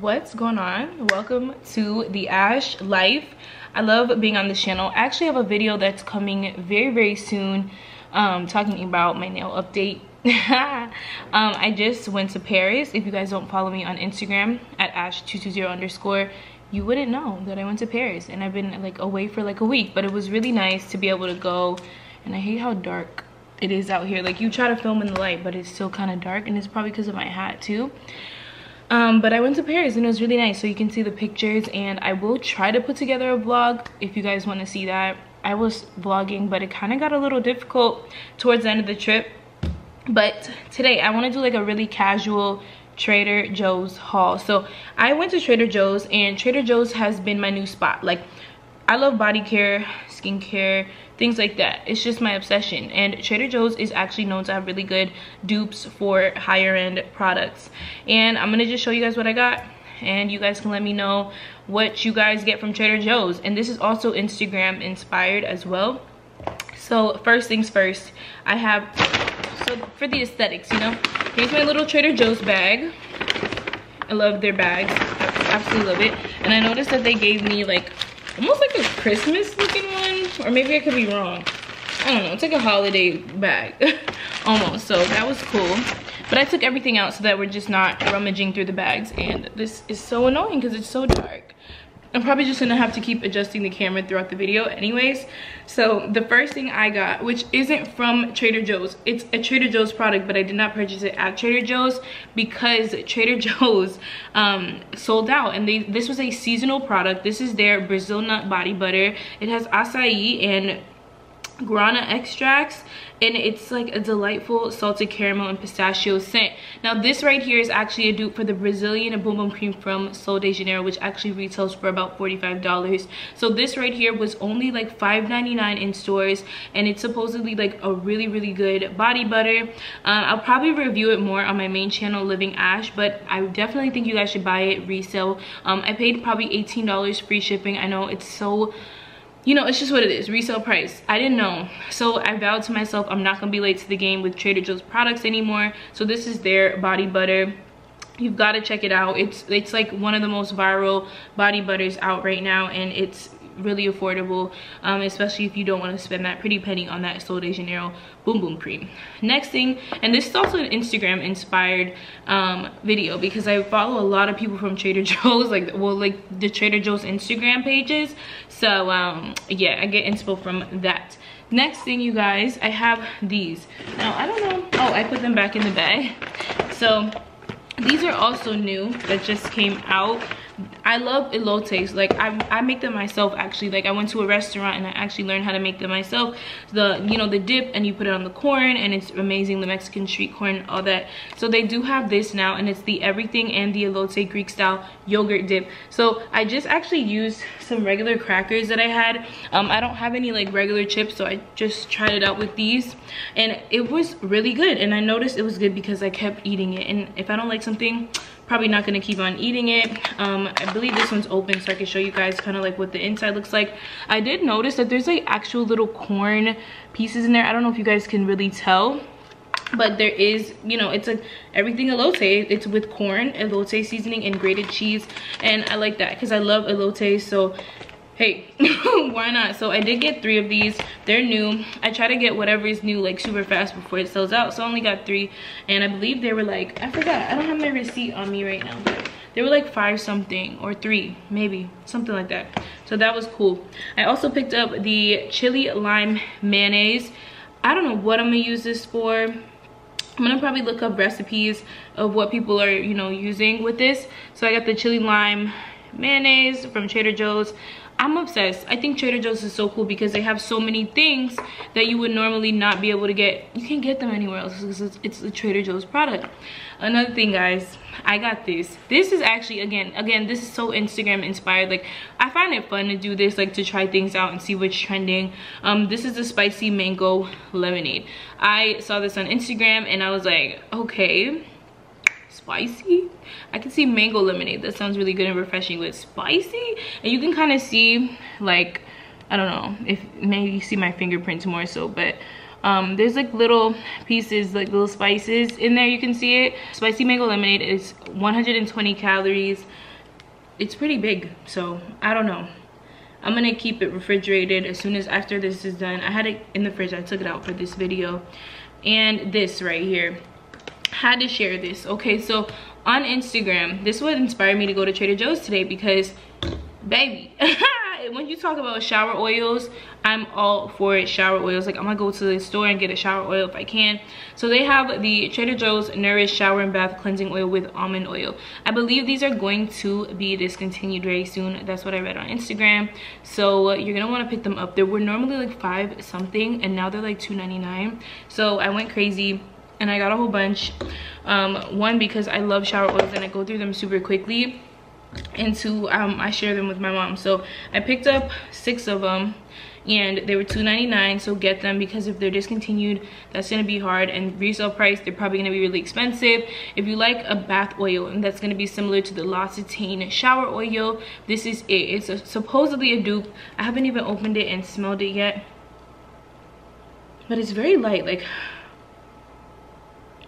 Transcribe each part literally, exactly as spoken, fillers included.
What's going on? Welcome to the Ash Life. I love being on this channel. I actually have a video that's coming very very soon um talking about my nail update. um I just went to Paris. If you guys don't follow me on Instagram at ash two two zero underscore, you wouldn't know that I went to Paris, and I've been like away for like a week, but it was really nice to be able to go. And I hate how dark it is out here. Like, you try to film in the light, but it's still kind of dark, and it's probably because of my hat too. Um, but I went to Paris and it was really nice, so you can see the pictures, and I will try to put together a vlog if you guys want to see that. I was vlogging, but it kind of got a little difficult towards the end of the trip. But today I want to do like a really casual Trader Joe's haul. So I went to Trader Joe's, and Trader Joe's has been my new spot. Like, I love body care, skincare, things like that. It's just my obsession, and Trader Joe's is actually known to have really good dupes for higher end products. And I'm gonna just show you guys what I got, and you guys can let me know what you guys get from Trader Joe's. And this is also Instagram inspired as well. So first things first, I have, so for the aesthetics, you know, here's my little Trader Joe's bag. I love their bags, I absolutely love it. And I noticed that they gave me like almost like a Christmas looking one, or maybe I could be wrong, I don't know. It's like a holiday bag almost, so that was cool. But I took everything out so that we're just not rummaging through the bags. And this is so annoying because it's so dark. I'm probably just gonna have to keep adjusting the camera throughout the video anyways. So the first thing I got, which isn't from Trader Joe's, it's a Trader Joe's product, but I did not purchase it at Trader Joe's because Trader Joe's um sold out, and they this was a seasonal product. This is their Brazil nut body butter. It has acai and guarana extracts, and it's like a delightful salted caramel and pistachio scent. Now this right here is actually a dupe for the Brazilian Boom Boom Cream from Sol de Janeiro, which actually retails for about forty-five dollars. So this right here was only like five ninety-nine in stores, and it's supposedly like a really really good body butter. um, I'll probably review it more on my main channel, LiVing Ash, but I definitely think you guys should buy it resale. um, I paid probably eighteen dollars free shipping. I know it's so, you know, it's just what it is, resale price. I didn't know, so I vowed to myself I'm not gonna be late to the game with Trader Joe's products anymore. So this is their body butter. You've got to check it out. It's it's like one of the most viral body butters out right now, and it's really affordable, um, especially if you don't want to spend that pretty penny on that Sol de Janeiro Boom Boom Cream. Next thing, and this is also an Instagram inspired um, video because I follow a lot of people from Trader Joe's, like well like the Trader Joe's Instagram pages. So um, yeah, I get inspo from that. Next thing, you guys, I have these. Now I don't know, oh, I put them back in the bag. So these are also new that just came out. I love elotes. Like I, I make them myself actually. Like I went to a restaurant and I actually learned how to make them myself. The, you know, the dip, and you put it on the corn, and it's amazing. The Mexican street corn, all that. So they do have this now, and it's the everything and the elote Greek style yogurt dip. So I just actually used some regular crackers that I had. Um, I don't have any like regular chips, so I just tried it out with these, and it was really good. And I noticed it was good because I kept eating it, and if I don't like something, probably not gonna keep on eating it. um I believe this one's open, so I can show you guys kind of like what the inside looks like. I did notice that there's like actual little corn pieces in there. I don't know if you guys can really tell, but there is, you know, it's like everything elote. It's with corn, elote seasoning, and grated cheese, and I like that because I love elote, so hey, why not? So I did get three of these. They're new. I try to get whatever is new like super fast before it sells out, so I only got three, and I believe they were like, I forgot, I don't have my receipt on me right now, but they were like five something or three, maybe something like that. So that was cool. I also picked up the chili lime mayonnaise. I don't know what I'm gonna use this for. I'm gonna probably look up recipes of what people are, you know, using with this. So I got the chili lime mayonnaise from Trader Joe's. I'm obsessed. I think Trader Joe's is so cool because they have so many things that you would normally not be able to get. You can't get them anywhere else because it's, it's a Trader Joe's product. Another thing, guys, I got this. This is actually, again, again, this is so Instagram inspired. Like, I find it fun to do this, like to try things out and see what's trending. Um, this is the spicy mango lemonade. I saw this on Instagram and I was like, okay, spicy. I can see mango lemonade, that sounds really good and refreshing with spicy. And you can kind of see, like, I don't know if maybe you see my fingerprints more so, but Um, there's like little pieces, like little spices in there. You can see it. Spicy mango lemonade is one hundred twenty calories. It's pretty big, so I don't know. I'm gonna keep it refrigerated as soon as after this is done. I had it in the fridge. I took it out for this video. And this right here. Had to share this. Okay, so on Instagram, this would inspire me to go to Trader Joe's today because, baby. When you talk about shower oils, I'm all for it. Shower oils, like I'm gonna go to the store and get a shower oil if I can. So they have the Trader Joe's Nourish Shower and Bath Cleansing Oil with almond oil. I believe these are going to be discontinued very soon. That's what I read on Instagram. So you're gonna want to pick them up. They were normally like five something, and now they're like two ninety-nine. So I went crazy. And I got a whole bunch, um, one because I love shower oils and I go through them super quickly, and two, um, I share them with my mom. So I picked up six of them and they were two ninety-nine, so get them because if they're discontinued, that's going to be hard, and resale price, they're probably going to be really expensive. If you like a bath oil, and that's going to be similar to the L'Occitane shower oil, this is it. It's a, supposedly a dupe. I haven't even opened it and smelled it yet, but it's very light. Like,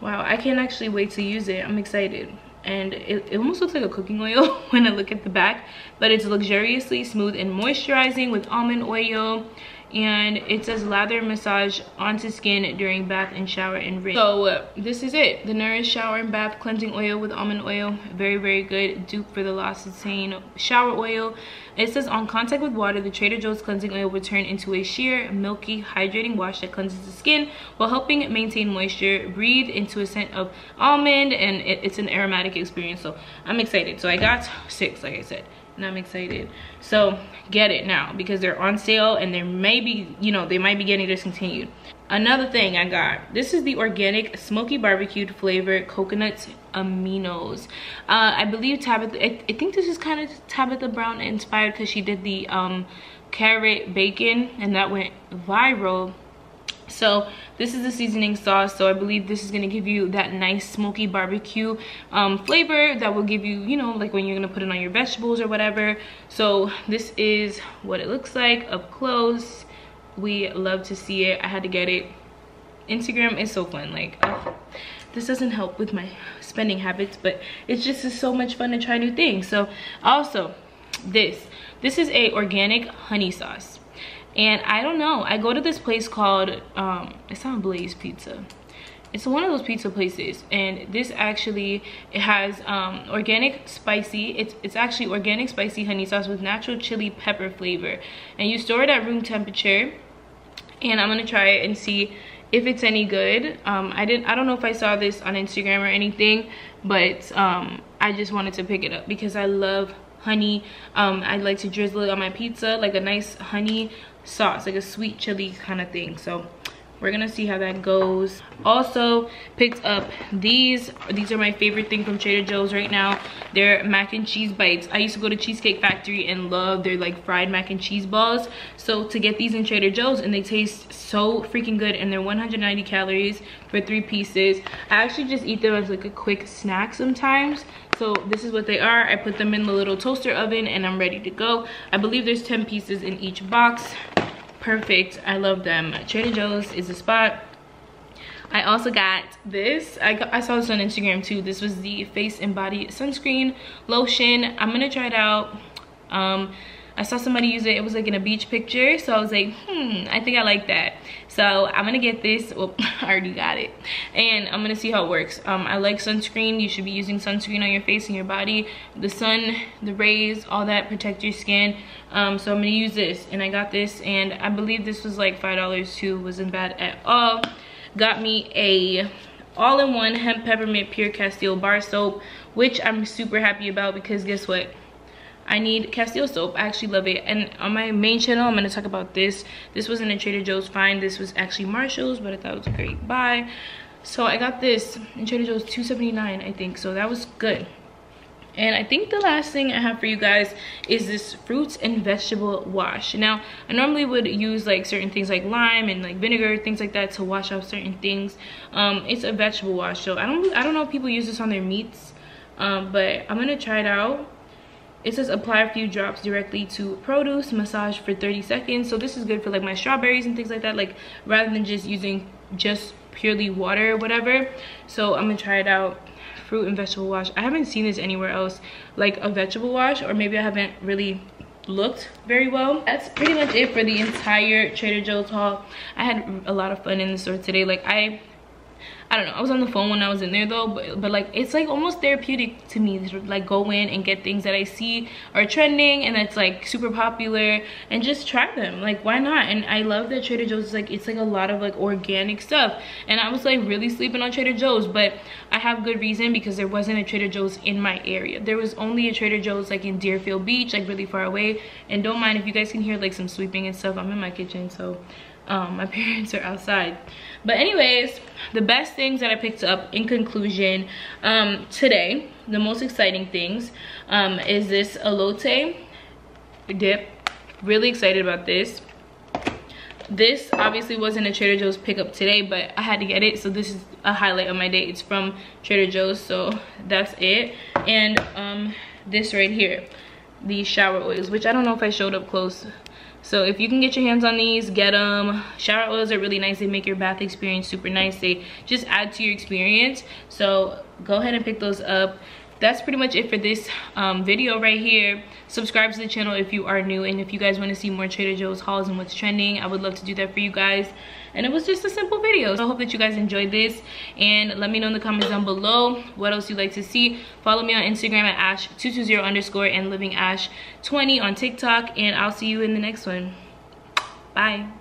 wow, I can't actually wait to use it. I'm excited. And it, it almost looks like a cooking oil when I look at the back, but it's luxuriously smooth and moisturizing with almond oil. And it says lather massage onto skin during bath and shower and rinse. So uh, this is it, the Nourish Shower and Bath Cleansing Oil with almond oil. Very, very good dupe for the L'Occitane shower oil. It says on contact with water, the Trader Joe's cleansing oil will turn into a sheer, milky, hydrating wash that cleanses the skin while helping maintain moisture. Breathe into a scent of almond, and it, it's an aromatic experience. So I'm excited. So I got six, like I said. And I'm excited, so get it now because they're on sale and they may be, you know, they might be getting discontinued. Another thing I got, this is the organic smoky barbecued flavored coconut aminos. uh I believe Tabitha, I, I think this is kind of Tabitha Brown inspired because she did the um carrot bacon and that went viral. So this is the seasoning sauce, so I believe this is going to give you that nice smoky barbecue um flavor that will give you, you know, like when you're going to put it on your vegetables or whatever. So this is what it looks like up close. We love to see it. I had to get it. Instagram is so fun. Like, oh, this doesn't help with my spending habits, but it's just it's so much fun to try new things. So also this this is a organic honey sauce. And I don't know, I go to this place called, um, it's on Blaze Pizza. It's one of those pizza places. And this actually, it has um, organic spicy, it's, it's actually organic spicy honey sauce with natural chili pepper flavor. And you store it at room temperature. And I'm going to try it and see if it's any good. Um, I didn't, I don't know if I saw this on Instagram or anything. But um, I just wanted to pick it up because I love honey. Um, I like to drizzle it on my pizza, like a nice honey sauce, like a sweet chili kind of thing. So we're gonna see how that goes. Also picked up these these are my favorite thing from Trader Joe's right now. They're mac and cheese bites. I used to go to Cheesecake Factory and love their like fried mac and cheese balls. So to get these in Trader Joe's, and they taste so freaking good, and they're one hundred ninety calories for three pieces. I actually just eat them as like a quick snack sometimes. So this is what they are. I put them in the little toaster oven and I'm ready to go. I believe there's ten pieces in each box. Perfect. I love them. Trader Joe's is a spot. I also got this. I, got, I saw this on Instagram too. This was the face and body sunscreen lotion. I'm going to try it out. Um, I saw somebody use it. It was like in a beach picture. So I was like, hmm, I think I like that. So I'm gonna get this. Well, I already got it, and I'm gonna see how it works. um I like sunscreen. You should be using sunscreen on your face and your body. The sun, the rays, all that protect your skin. Um so I'm gonna use this, and I got this, and I believe this was like five dollars too. Wasn't bad at all. Got me a all-in-one hemp peppermint pure Castile bar soap, which I'm super happy about because guess what, I need Castile soap. I actually love it. And on my main channel, I'm going to talk about this. This wasn't a Trader Joe's find. This was actually Marshall's, but I thought it was a great buy. So I got this in Trader Joe's, two seventy-nine, I think. So that was good. And I think the last thing I have for you guys is this fruits and vegetable wash. Now, I normally would use like certain things like lime and like vinegar, things like that to wash off certain things. Um, it's a vegetable wash. So I don't, I don't know if people use this on their meats, um, but I'm going to try it out. It says apply a few drops directly to produce, massage for thirty seconds. So this is good for like my strawberries and things like that, like rather than just using just purely water or whatever. So I'm gonna try it out. Fruit and vegetable wash. I haven't seen this anywhere else, like a vegetable wash, or maybe I haven't really looked very well. That's pretty much it for the entire Trader Joe's haul. I had a lot of fun in the store today. Like I I don't know, I was on the phone when I was in there though, but, but like it's like almost therapeutic to me to like go in and get things that I see are trending and that's like super popular and just try them. Like why not? And I love that Trader Joe's is like, it's like a lot of like organic stuff, and I was like really sleeping on Trader Joe's, but I have good reason because there wasn't a Trader Joe's in my area. There was only a Trader Joe's like in Deerfield Beach, like really far away. And don't mind if you guys can hear like some sweeping and stuff, I'm in my kitchen, so Um, my parents are outside. But anyways, the best things that I picked up in conclusion um, today, the most exciting things um, is this elote dip. Really excited about this. This obviously wasn't a Trader Joe's pickup today, but I had to get it, so this is a highlight of my day. It's from Trader Joe's, so that's it. And um, this right here, these shower oils, which I don't know if I showed up close. So if you can get your hands on these, get them. Shower oils are really nice. They make your bath experience super nice. They just add to your experience. So go ahead and pick those up. That's pretty much it for this um, video right here. Subscribe to the channel if you are new. And if you guys want to see more Trader Joe's hauls and what's trending, I would love to do that for you guys. And it was just a simple video. So I hope that you guys enjoyed this. And let me know in the comments down below what else you'd like to see. Follow me on Instagram at ash two two zero underscore and living ash twenty on TikTok. And I'll see you in the next one. Bye.